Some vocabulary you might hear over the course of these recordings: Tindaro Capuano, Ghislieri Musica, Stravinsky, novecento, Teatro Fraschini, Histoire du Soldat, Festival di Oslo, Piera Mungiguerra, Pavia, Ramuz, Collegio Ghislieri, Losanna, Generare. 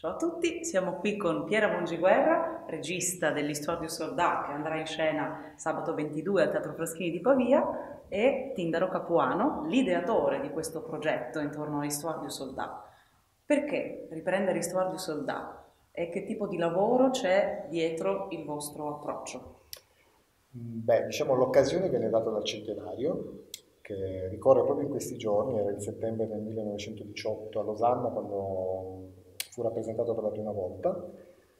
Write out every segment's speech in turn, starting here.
Ciao a tutti, siamo qui con Piera Mungiguerra, regista dell'Histoire du Soldat che andrà in scena sabato 22 al Teatro Fraschini di Pavia, e Tindaro Capuano, l'ideatore di questo progetto intorno a Histoire du Soldat. Perché riprendere Histoire du Soldat e che tipo di lavoro c'è dietro il vostro approccio? Beh, diciamo l'occasione viene data dal centenario, che ricorre proprio in questi giorni, era il settembre del 1918 a Losanna quando fu rappresentato per la prima volta,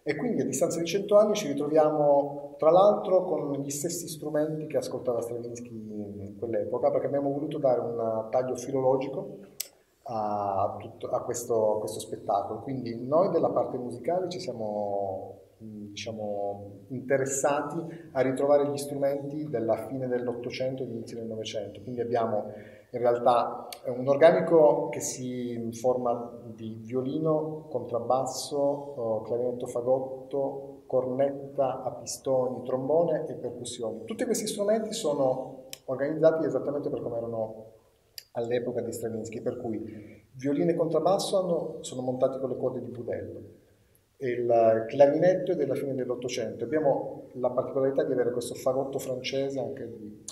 e quindi a distanza di 100 anni ci ritroviamo tra l'altro con gli stessi strumenti che ascoltava Stravinsky in quell'epoca, perché abbiamo voluto dare un taglio filologico a questo spettacolo. Quindi noi della parte musicale ci siamo interessati a ritrovare gli strumenti della fine dell'Ottocento e inizio del Novecento, quindi abbiamo in realtà un organico che si forma di violino, contrabbasso, clarinetto, fagotto, cornetta a pistoni, trombone e percussioni. Tutti questi strumenti sono organizzati esattamente per come erano all'epoca di Stravinsky, per cui violino e contrabbasso sono montati con le corde di budello. Il clarinetto è della fine dell'Ottocento. Abbiamo la particolarità di avere questo fagotto francese,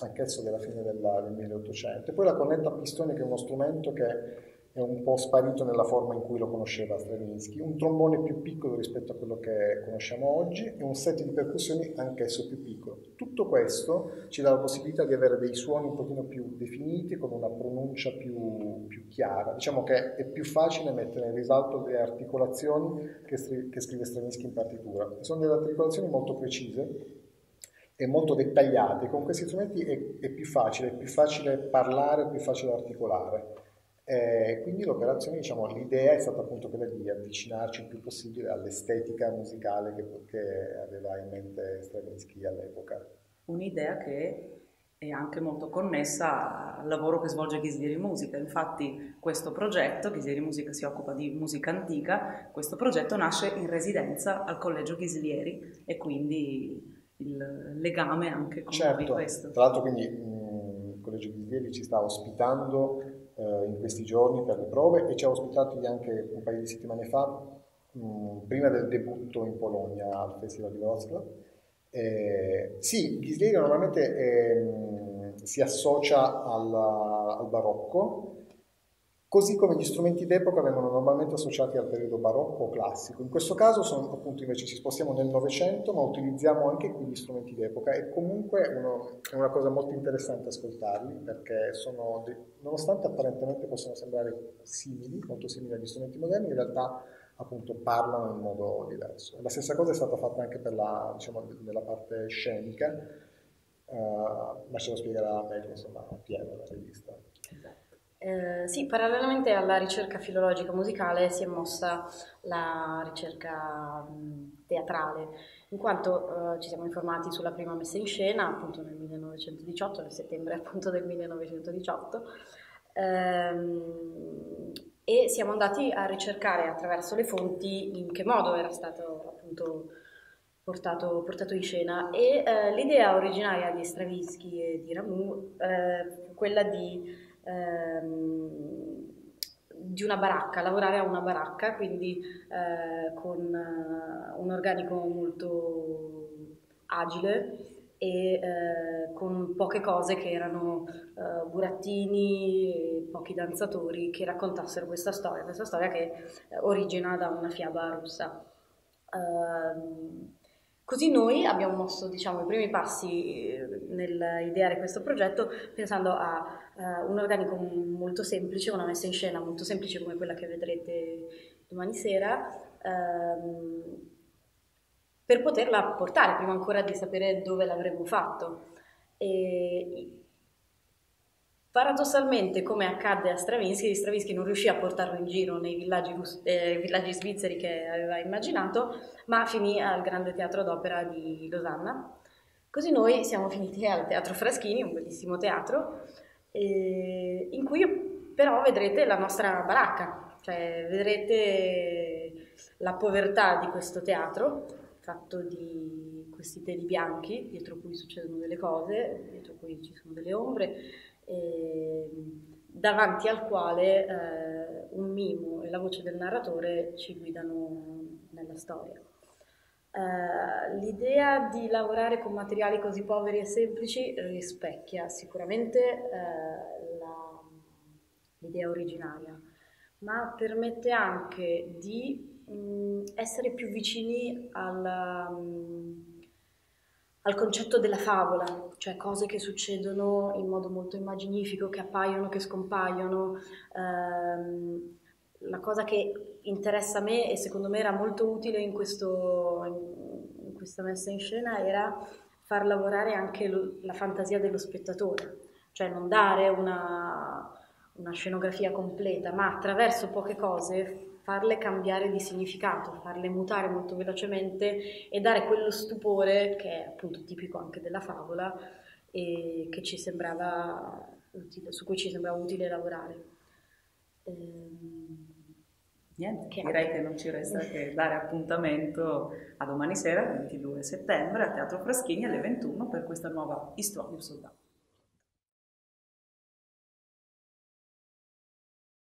anch'esso della fine del 1800. E poi la cornetta a pistoni, che è uno strumento che è un po' sparito nella forma in cui lo conosceva Stravinsky. Un trombone più piccolo rispetto a quello che conosciamo oggi e un set di percussioni anch'esso più piccolo. Tutto questo ci dà la possibilità di avere dei suoni un pochino più definiti, con una pronuncia più chiara. Diciamo che è più facile mettere in risalto le articolazioni che scrive Stravinsky in partitura. Sono delle articolazioni molto precise e molto dettagliate. Con questi strumenti è più facile parlare, è più facile articolare. Quindi l'operazione, diciamo, l'idea è stata appunto quella di avvicinarci il più possibile all'estetica musicale che aveva in mente Stravinsky all'epoca. Un'idea che è anche molto connessa al lavoro che svolge Ghislieri Musica. Infatti questo progetto, Ghislieri Musica si occupa di musica antica, questo progetto nasce in residenza al Collegio Ghislieri e quindi il legame anche con questo. Tra l'altro quindi il Collegio Ghislieri ci sta ospitando in questi giorni per le prove e ci ha ospitati anche un paio di settimane fa, prima del debutto in Polonia al Festival di Oslo. Sì, Ghislieri normalmente si associa al barocco, così come gli strumenti d'epoca vengono normalmente associati al periodo barocco o classico. In questo caso appunto invece ci spostiamo nel Novecento, ma utilizziamo anche qui gli strumenti d'epoca, e comunque è una cosa molto interessante ascoltarli, perché sono, nonostante apparentemente possano sembrare simili, molto simili agli strumenti moderni, in realtà appunto parlano in modo diverso. La stessa cosa è stata fatta anche per la, diciamo, nella parte scenica, ma ce lo spiegherà meglio, insomma, Piera, la rivista. Esatto. Sì, parallelamente alla ricerca filologica musicale si è mossa la ricerca teatrale, in quanto ci siamo informati sulla prima messa in scena appunto nel 1918, nel settembre appunto del 1918, e siamo andati a ricercare attraverso le fonti in che modo era stato appunto portato in scena, e l'idea originaria di Stravinsky e di Ramuz fu quella di una baracca, lavorare a una baracca, quindi con un organico molto agile e con poche cose, che erano burattini, pochi danzatori che raccontassero questa storia che origina da una fiaba russa. Così noi abbiamo mosso, diciamo, i primi passi nell'ideare questo progetto, pensando a un organico molto semplice, una messa in scena molto semplice come quella che vedrete domani sera, per poterla portare, prima ancora di sapere dove l'avremmo fatto. E paradossalmente, come accadde a Stravinsky non riuscì a portarlo in giro nei villaggi svizzeri che aveva immaginato, ma finì al Grande Teatro d'Opera di Losanna. Così noi siamo finiti al Teatro Fraschini, un bellissimo teatro, in cui però vedrete la nostra baracca, cioè vedrete la povertà di questo teatro, fatto di questi teli bianchi, dietro cui succedono delle cose, dietro cui ci sono delle ombre, davanti al quale un mimo e la voce del narratore ci guidano nella storia. L'idea di lavorare con materiali così poveri e semplici rispecchia sicuramente l'idea originaria, ma permette anche di essere più vicini al concetto della favola, cioè cose che succedono in modo molto immaginifico, che appaiono, che scompaiono. La cosa che interessa a me e secondo me era molto utile in questa messa in scena era far lavorare anche la fantasia dello spettatore, cioè non dare una scenografia completa, ma attraverso poche cose farle cambiare di significato, farle mutare molto velocemente e dare quello stupore che è appunto tipico anche della favola e che ci sembrava utile, su cui ci sembrava utile lavorare. Niente, direi che non ci resta che dare appuntamento a domani sera, 22 settembre, a Teatro Fraschini alle 21 per questa nuova Histoire du Soldat.